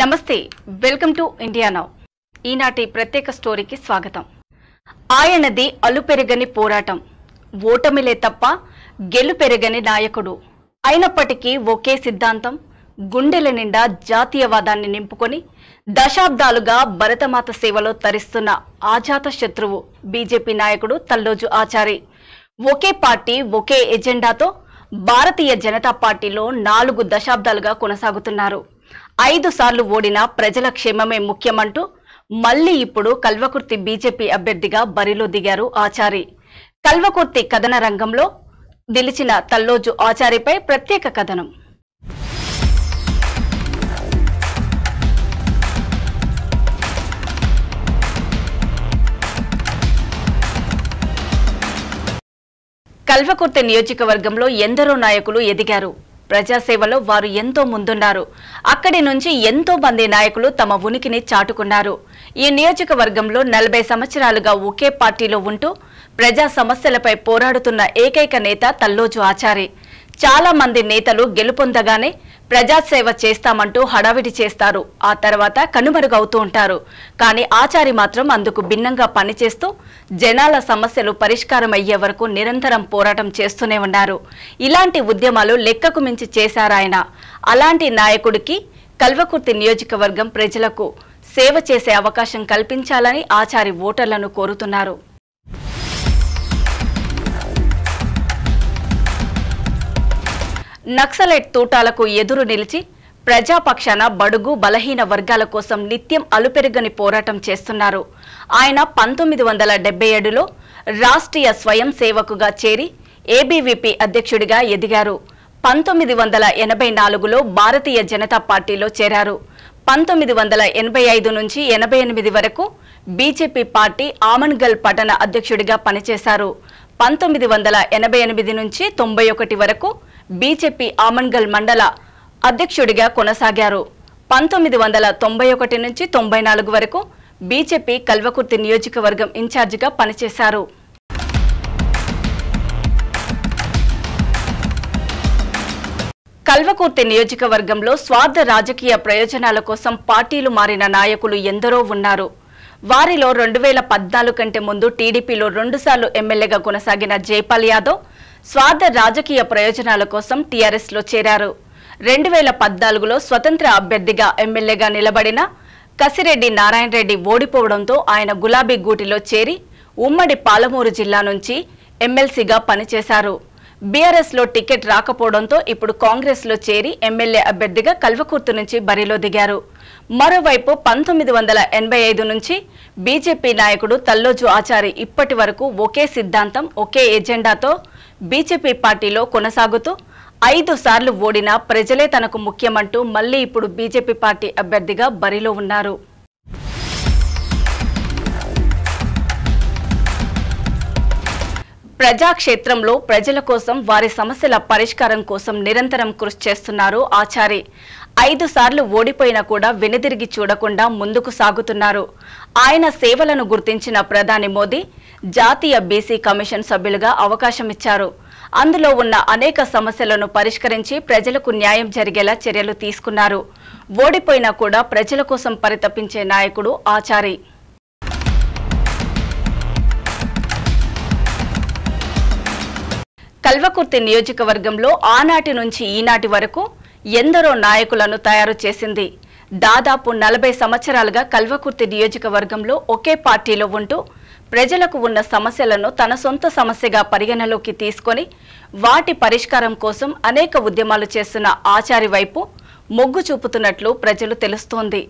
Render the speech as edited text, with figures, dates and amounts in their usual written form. నమస్తే welcome to India now ఈనాటి ప్రత్యేక స్టోరీకి స్వాగతం. ఆయనది అలుపెరగని పోరాటం, ఓటమిలే తప్ప గెలుపెరగని నాయకుడు. అయినప్పటికీ ఒకే సిద్ధాంతం, గుండెల నిండా జాతీయవాదాన్ని నింపుకొని దశాబ్దాలుగా భరతమాత సేవలో తరిస్తున్న ఆజాత శత్రువు బీజేపీ నాయకుడు తల్లోజు ఆచారి. ఒకే పార్టీ ఒకే ఎజెండాతో భారతీయ జనతా పార్టీలో 4 దశాబ్దాలుగా కొనసాగుతున్నారు. 5 సార్లు ఓడిన ప్రజల క్షేమమే ముఖ్యమంటూ మళ్ళీ ఇప్పుడు కల్వకుర్తి బీజేపీ అభ్యర్థిగా బరిలో దిగారు ఆచారి. కల్వకుర్తి కథన రంగంలో నిలిచిన తల్లోజు ఆచారిపై ప్రత్యేక కథనం. కల్వకుర్తి నియోజకవర్గంలో ఎందరో నాయకులు ఎదిగారు. ప్రజాసేవలో వారు ఎంతో ముందున్నారు. అక్కడి నుంచి ఎంతో మంది నాయకులు తమ ఉనికిని చాటుకున్నారు. ఈ నియోజకవర్గంలో 40 సంవత్సరాలుగా ఒకే పార్టీలో ఉంటూ ప్రజా సమస్యలపై పోరాడుతున్న ఏకైక నేత తల్లోజు ఆచారి. చాలా మంది నేతలు గెలుపొందగానే ప్రజాసేవ చేస్తామంటూ హడావిడి చేస్తారు. ఆ తర్వాత కనుమరుగవుతూ ఉంటారు. కానీ ఆచారి మాత్రం అందుకు భిన్నంగా పనిచేస్తూ జనాల సమస్యలు పరిష్కారం అయ్యే వరకు నిరంతరం పోరాటం చేస్తూనే ఉన్నారు. ఇలాంటి ఉద్యమాలు లెక్కకు మించి చేశారాయన. అలాంటి నాయకుడికి కల్వకుర్తి నియోజకవర్గం ప్రజలకు సేవ చేసే అవకాశం కల్పించాలని ఆచారి ఓటర్లను కోరుతున్నారు. నక్సలైట్ తూటాలకు ఎదురు నిలిచి ప్రజాపక్షాన బడుగు బలహీన వర్గాల కోసం నిత్యం అలుపెరగని పోరాటం చేస్తున్నారు. ఆయన 1977లో రాష్ట్రీయ స్వయం సేవకుగా చేరి ఏబీవీపీ అధ్యక్షుడిగా ఎదిగారు. 1984లో భారతీయ జనతా పార్టీలో చేరారు. 1985 నుంచి 88 వరకు బీజేపీ పార్టీ ఆమన్గల్ పట్టణ అధ్యక్షుడిగా పనిచేశారు. 1988 నుంచి 91 వరకు బీజేపీ ఆమన్గల్ మండల అధ్యక్షుడిగా కొనసాగారు. 1991 నుంచి 94 వరకు బీజేపీ కల్వకుర్తి నియోజకవర్గం ఇన్ఛార్జిగా పనిచేశారు. కల్వకుర్తి నియోజకవర్గంలో స్వార్థ రాజకీయ ప్రయోజనాల కోసం పార్టీలు మారిన నాయకులు ఎందరో ఉన్నారు. వారిలో 2014 కంటే ముందు టీడీపీలో 2 సార్లు ఎమ్మెల్యేగా కొనసాగిన జైపాల్ యాదవ్ స్వార్థ రాజకీయ ప్రయోజనాల కోసం టీఆర్ఎస్లో చేరారు. 2014లో స్వతంత్ర అభ్యర్థిగా ఎమ్మెల్యేగా నిలబడిన కసిరెడ్డి నారాయణరెడ్డి ఓడిపోవడంతో ఆయన గులాబీ గూటిలో చేరి ఉమ్మడి పాలమూరు జిల్లా నుంచి ఎమ్మెల్సీగా పనిచేశారు. బీఆర్ఎస్లో టికెట్ రాకపోవడంతో ఇప్పుడు కాంగ్రెస్లో చేరి ఎమ్మెల్యే అభ్యర్థిగా కల్వకుర్తి నుంచి బరిలో దిగారు. మరోవైపు 1985 నుంచి బీజేపీ నాయకుడు తల్లోజు ఆచారి ఇప్పటి వరకు ఒకే సిద్ధాంతం, ఒకే ఎజెండాతో బీజేపీ పార్టీలో కొనసాగుతూ 5 సార్లు ఓడినా ప్రజలే తనకు ముఖ్యమంటూ మళ్లీ ఇప్పుడు బీజేపీ పార్టీ అభ్యర్థిగా బరిలో ఉన్నారు. ప్రజాక్షేత్రంలో ప్రజల కోసం, వారి సమస్యల పరిష్కారం కోసం నిరంతరం కృషి చేస్తున్నారు ఆచారి. 5 సార్లు ఓడిపోయినా కూడా వెనుదిరిగి చూడకుండా ముందుకు సాగుతున్నారు. ఆయన సేవలను గుర్తించిన ప్రధాని మోదీ జాతీయ బీసీ కమిషన్ సభ్యులుగా అవకాశం ఇచ్చారు. అందులో ఉన్న అనేక సమస్యలను పరిష్కరించి ప్రజలకు న్యాయం జరిగేలా చర్యలు తీసుకున్నారు. ఓడిపోయినా కూడా ప్రజల కోసం పరితపించే నాయకుడు ఆచారి. కల్వకుర్తి నియోజకవర్గంలో ఆనాటి నుంచి ఈనాటి వరకు ఎందరో నాయకులను తయారు చేసింది. దాదాపు 40 సంవత్సరాలుగా కల్వకుర్తి నియోజకవర్గంలో ఒకే పార్టీలో ఉంటూ ప్రజలకు ఉన్న సమస్యలను తన సొంత సమస్యగా పరిగణలోకి తీసుకొని వాటి పరిష్కారం కోసం అనేక ఉద్యమాలు చేస్తున్న ఆచారి వైపు మొగ్గు చూపుతున్నట్లు ప్రజలు తెలుస్తోంది.